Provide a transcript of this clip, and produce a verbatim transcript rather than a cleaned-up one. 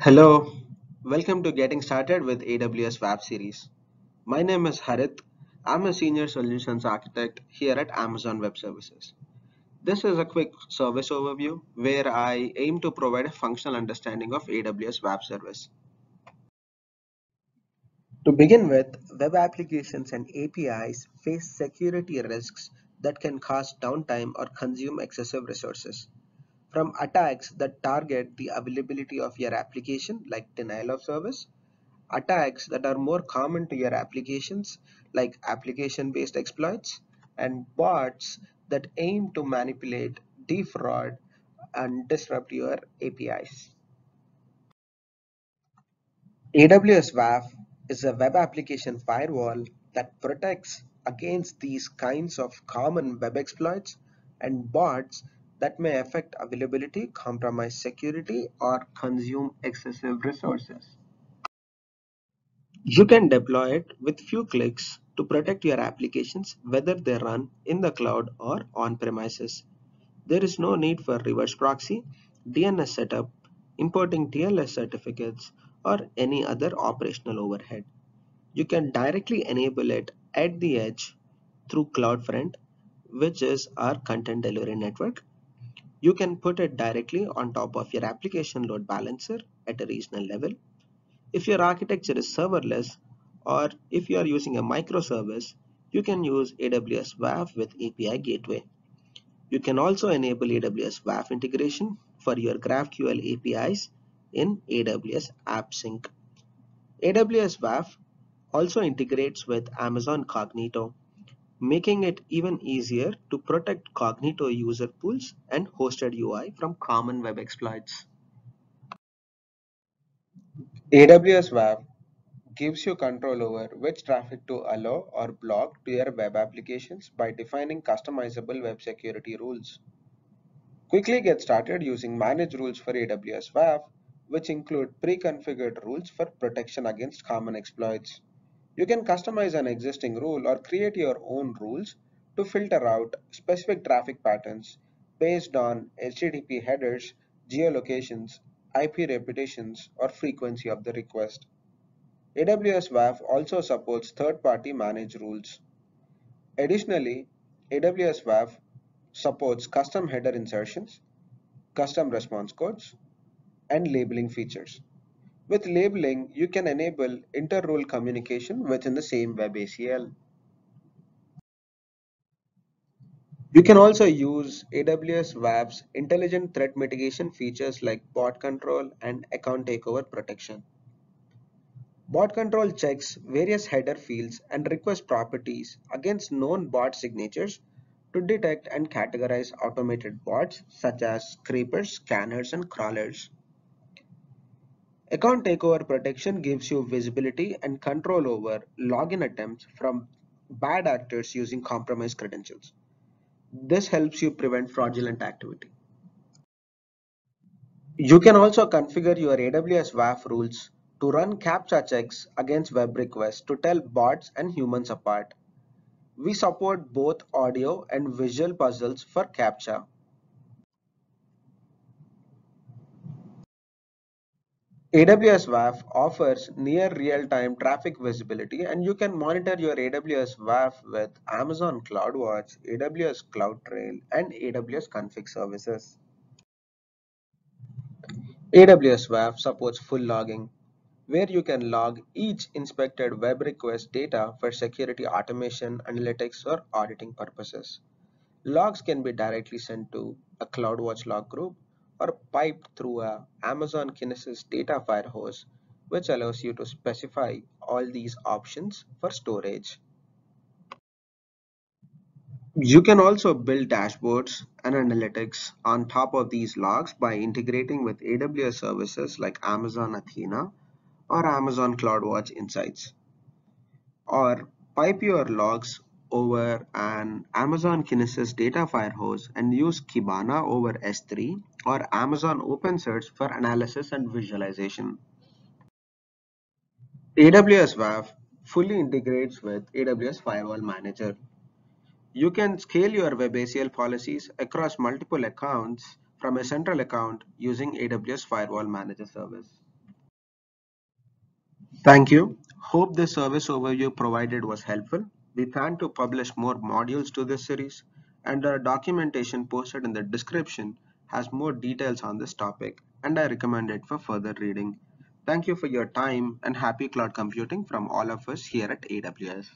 Hello, welcome to Getting Started with A W S W A F series. My name is Harith. I'm a Senior Solutions Architect here at Amazon Web Services. This is a quick service overview where I aim to provide a functional understanding of A W S W A F service. To begin with, web applications and A P Is face security risks that can cause downtime or consume excessive resources, from attacks that target the availability of your application like denial of service, attacks that are more common to your applications like application-based exploits, and bots that aim to manipulate, defraud, and disrupt your A P Is. A W S W A F is a web application firewall that protects against these kinds of common web exploits and bots that may affect availability, compromise security, or consume excessive resources. You can deploy it with few clicks to protect your applications, whether they run in the cloud or on-premises. There is no need for reverse proxy, D N S setup, importing T L S certificates, or any other operational overhead. You can directly enable it at the edge through CloudFront, which is our content delivery network. You can put it directly on top of your application load balancer at a regional level. If your architecture is serverless or if you are using a microservice, you can use A W S W A F with A P I Gateway. You can also enable A W S W A F integration for your GraphQL A P Is in A W S AppSync. A W S W A F also integrates with Amazon Cognito, making it even easier to protect Cognito user pools and hosted U I from common web exploits. A W S W A F gives you control over which traffic to allow or block to your web applications by defining customizable web security rules. Quickly get started using managed rules for A W S W A F, which include pre-configured rules for protection against common exploits. You can customize an existing rule or create your own rules to filter out specific traffic patterns based on H T T P headers, geolocations, I P reputations, or frequency of the request. A W S W A F also supports third-party managed rules. Additionally, A W S W A F supports custom header insertions, custom response codes, and labeling features. With labeling, you can enable inter-rule communication within the same web A C L. You can also use A W S W A F's intelligent threat mitigation features like bot control and account takeover protection. Bot control checks various header fields and request properties against known bot signatures to detect and categorize automated bots such as scrapers, scanners, and crawlers. Account takeover protection gives you visibility and control over login attempts from bad actors using compromised credentials. This helps you prevent fraudulent activity. You can also configure your A W S W A F rules to run CAPTCHA checks against web requests to tell bots and humans apart. We support both audio and visual puzzles for CAPTCHA. A W S W A F offers near real-time traffic visibility, and you can monitor your A W S W A F with Amazon CloudWatch, A W S CloudTrail, and A W S Config services. A W S W A F supports full logging, where you can log each inspected web request data for security automation, analytics, or auditing purposes. Logs can be directly sent to a CloudWatch log group or piped through a Amazon Kinesis Data Firehose, which allows you to specify all these options for storage. You can also build dashboards and analytics on top of these logs by integrating with A W S services like Amazon Athena or Amazon CloudWatch Insights, or pipe your logs over an Amazon Kinesis Data Firehose and use Kibana over S three or Amazon OpenSearch for analysis and visualization. A W S W A F fully integrates with A W S Firewall Manager. You can scale your web A C L policies across multiple accounts from a central account using A W S Firewall Manager service. Thank you. Hope the service overview provided was helpful. We plan to publish more modules to this series, and our documentation posted in the description has more details on this topic, and I recommend it for further reading. Thank you for your time, and happy cloud computing from all of us here at A W S.